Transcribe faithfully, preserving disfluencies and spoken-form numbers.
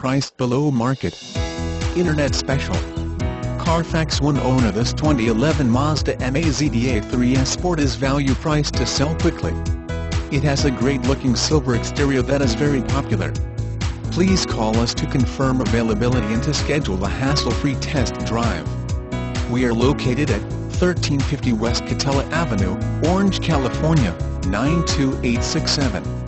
priced below market. Internet special. Carfax one owner. This twenty eleven Mazda M A Z D A three S Sport is value priced to sell quickly. It has a great looking silver exterior that is very popular. Please call us to confirm availability and to schedule a hassle-free test drive. We are located at thirteen fifty West Katella Avenue, Orange, California, nine two eight six seven.